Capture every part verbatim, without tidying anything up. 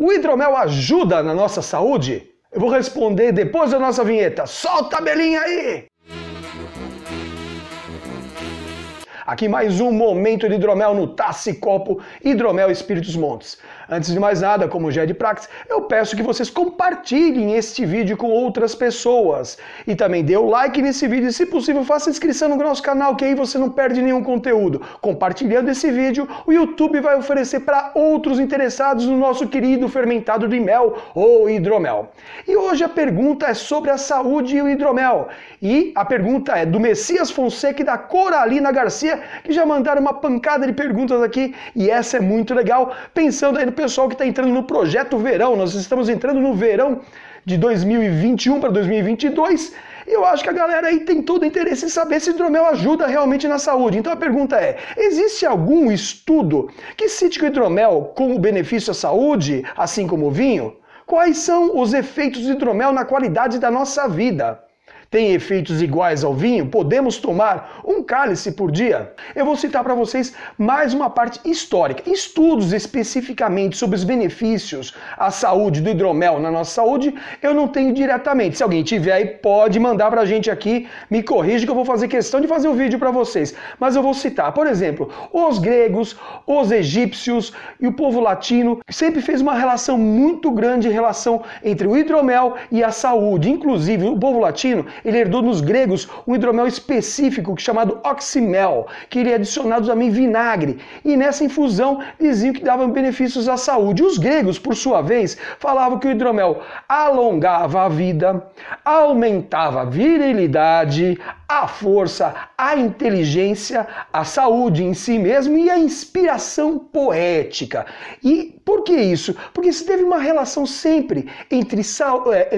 O hidromel ajuda na nossa saúde? Eu vou responder depois da nossa vinheta. Solta a belinha aí! Aqui mais um momento de hidromel no Tacicopo Hidromel Espíritos Montes. Antes de mais nada, como já é de prática, eu peço que vocês compartilhem este vídeo com outras pessoas. E também dê o like nesse vídeo e, se possível, faça inscrição no nosso canal, que aí você não perde nenhum conteúdo. Compartilhando esse vídeo, o YouTube vai oferecer para outros interessados no nosso querido fermentado de mel ou hidromel. E hoje a pergunta é sobre a saúde e o hidromel. E a pergunta é do Messias Fonseca e da Coralina Garcia, que já mandaram uma pancada de perguntas aqui, e essa é muito legal, pensando aí no pessoal que está entrando no projeto verão. Nós estamos entrando no verão de dois mil e vinte e um para dois mil e vinte e dois, e eu acho que a galera aí tem todo interesse em saber se hidromel ajuda realmente na saúde. Então a pergunta é, existe algum estudo que cite que o hidromel como benefício à saúde, assim como o vinho? Quais são os efeitos do hidromel na qualidade da nossa vida? Tem efeitos iguais ao vinho? Podemos tomar um cálice por dia? Eu vou citar para vocês mais uma parte histórica. Estudos especificamente sobre os benefícios à saúde do hidromel na nossa saúde, eu não tenho diretamente. Se alguém tiver aí, pode mandar para a gente aqui, me corrija que eu vou fazer questão de fazer um vídeo para vocês. Mas eu vou citar, por exemplo, os gregos, os egípcios e o povo latino sempre fez uma relação muito grande em relação entre o hidromel e a saúde. Inclusive, o povo latino, ele herdou nos gregos um hidromel específico chamado oximel, que ele é adicionado também vinagre, e nessa infusão diziam que dava benefícios à saúde. Os gregos, por sua vez, falavam que o hidromel alongava a vida, aumentava a virilidade, a força, a inteligência, a saúde em si mesmo e a inspiração poética. E por que isso? Porque se teve uma relação sempre entre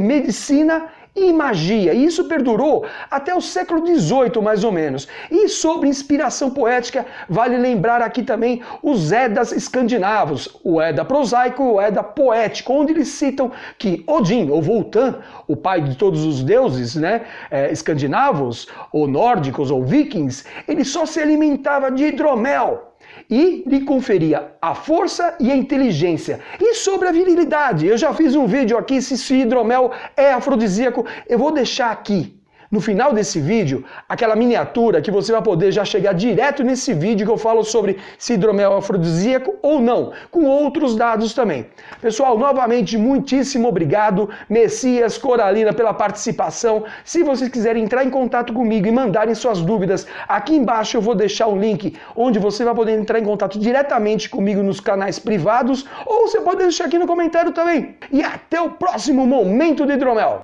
medicina e e magia, e isso perdurou até o século dezoito, mais ou menos. E sobre inspiração poética, vale lembrar aqui também os Edas escandinavos, o Eda prosaico e o Eda poético, onde eles citam que Odin, ou Voltan, o pai de todos os deuses, né, é, escandinavos, ou nórdicos, ou vikings, ele só se alimentava de hidromel, e lhe conferia a força e a inteligência. E sobre a virilidade, eu já fiz um vídeo aqui se esse hidromel é afrodisíaco. Eu vou deixar aqui no final desse vídeo aquela miniatura que você vai poder já chegar direto nesse vídeo que eu falo sobre se hidromel é afrodisíaco ou não, com outros dados também. Pessoal, novamente, muitíssimo obrigado, Messias, Coralina, pela participação. Se vocês quiserem entrar em contato comigo e mandarem suas dúvidas, aqui embaixo eu vou deixar um link onde você vai poder entrar em contato diretamente comigo nos canais privados, ou você pode deixar aqui no comentário também. E até o próximo Momento do Hidromel!